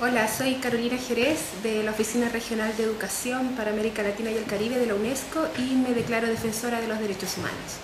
Hola, soy Carolina Jeréz de la Oficina Regional de Educación para América Latina y el Caribe de la UNESCO y me declaro defensora de los derechos humanos.